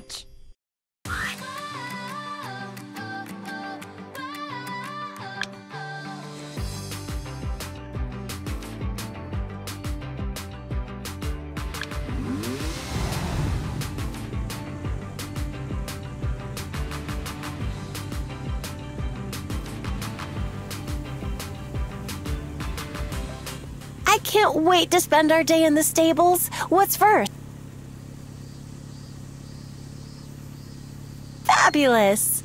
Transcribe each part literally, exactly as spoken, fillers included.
much. I can't wait to spend our day in the stables. What's first? Fabulous!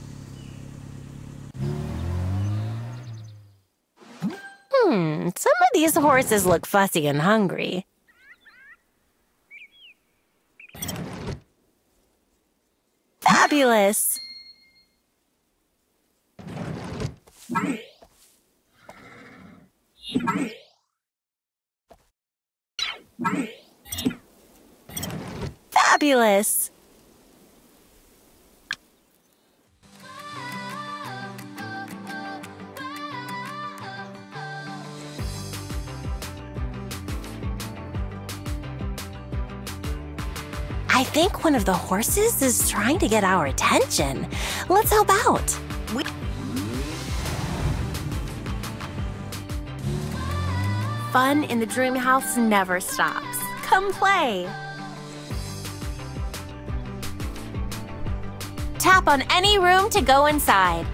Hmm, some of these horses look fussy and hungry. Fabulous! Fabulous! I think one of the horses is trying to get our attention. Let's help out. We Fun in the dream house never stops. Come play. Tap on any room to go inside.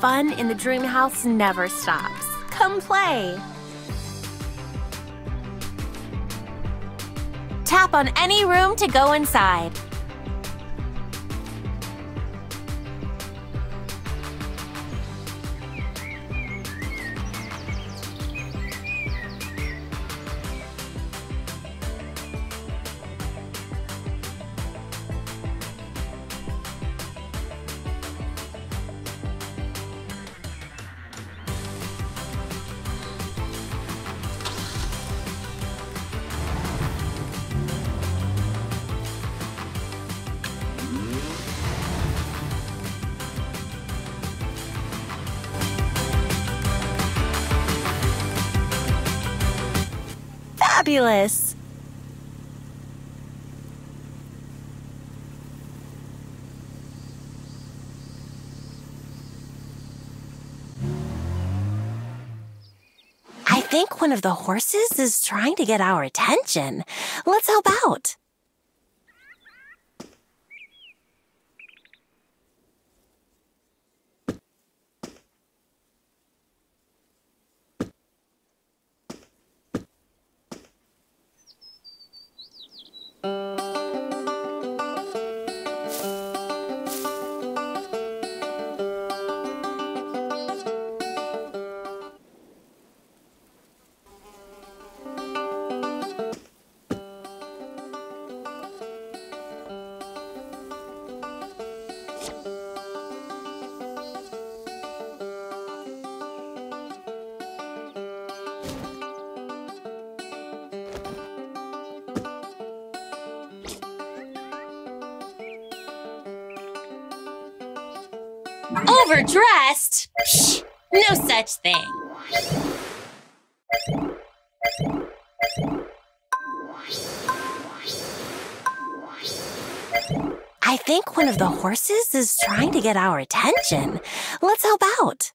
Fun in the dream house never stops. Come play! Tap on any room to go inside. Fabulous! I think one of the horses is trying to get our attention. Let's help out. Overdressed? Psh, no such thing. I think one of the horses is trying to get our attention. Let's help out.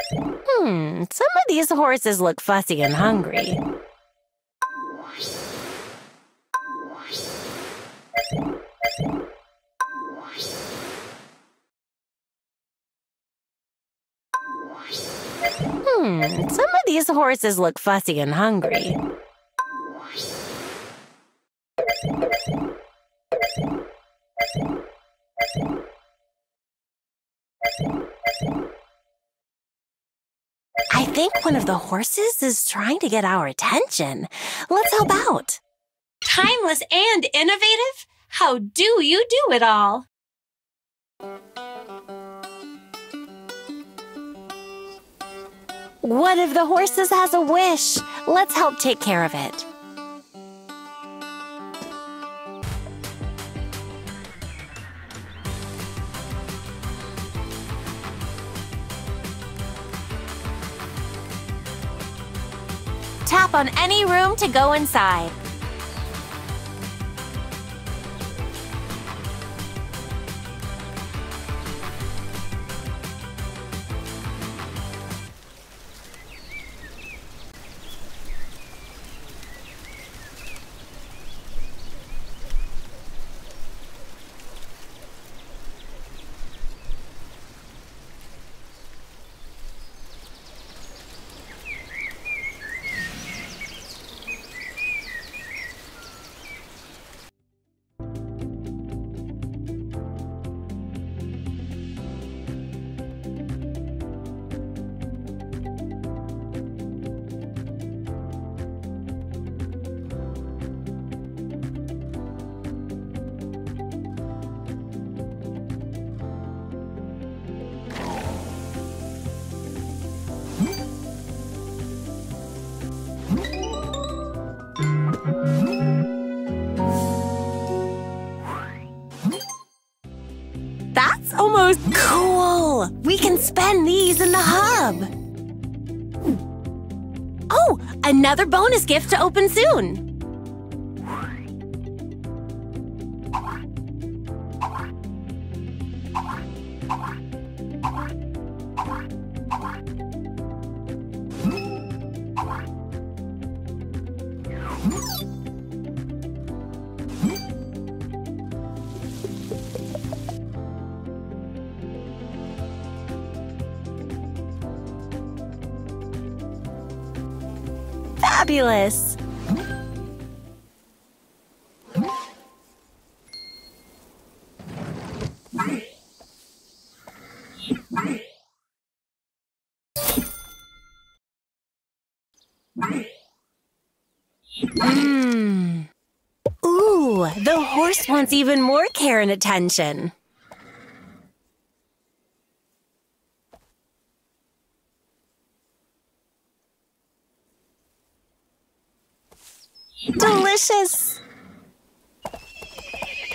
Hmm, some of these horses look fussy and hungry. Hmm, some of these horses look fussy and hungry. I think one of the horses is trying to get our attention. Let's help out. Timeless and innovative? How do you do it all? One of the horses has a wish. Let's help take care of it. Tap on any room to go inside. That's almost cool! We can spend these in the hub! Oh, another bonus gift to open soon! Fabulous! Mm. Ooh, the horse wants even more care and attention. Delicious!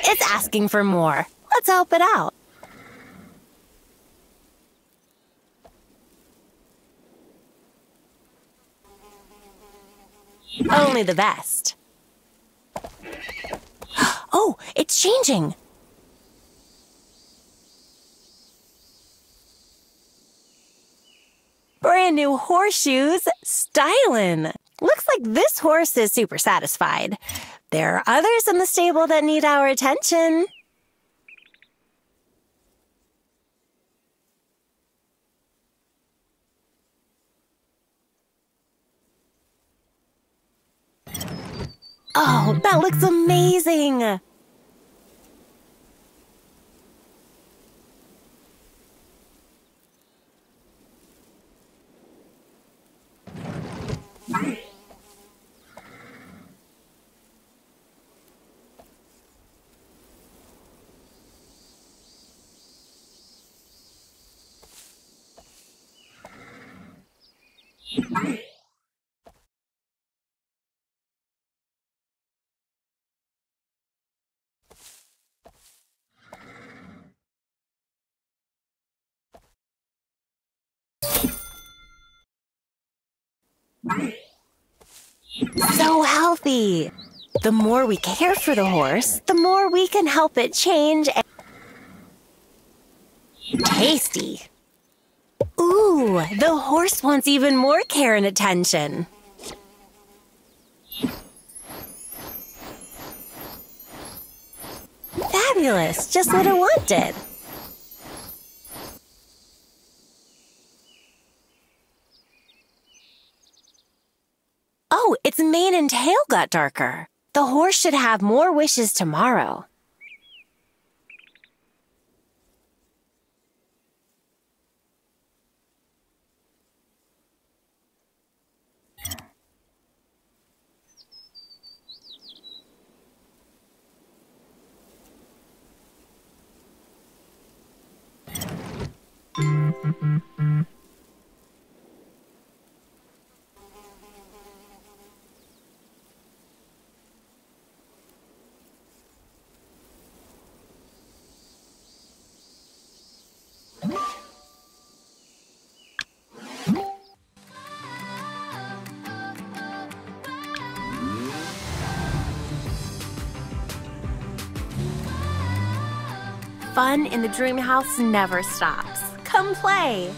It's asking for more. Let's help it out. Only the best. Oh, it's changing. Brand new horseshoes, stylin'. Looks like this horse is super satisfied. There are others in the stable that need our attention. Oh, that looks amazing! So healthy! The more we care for the horse, the more we can help it change and... Tasty! Ooh, the horse wants even more care and attention. Fabulous, just what I wanted. Oh, its mane and tail got darker. The horse should have more wishes tomorrow. Fun in the dream house never stops. Come play!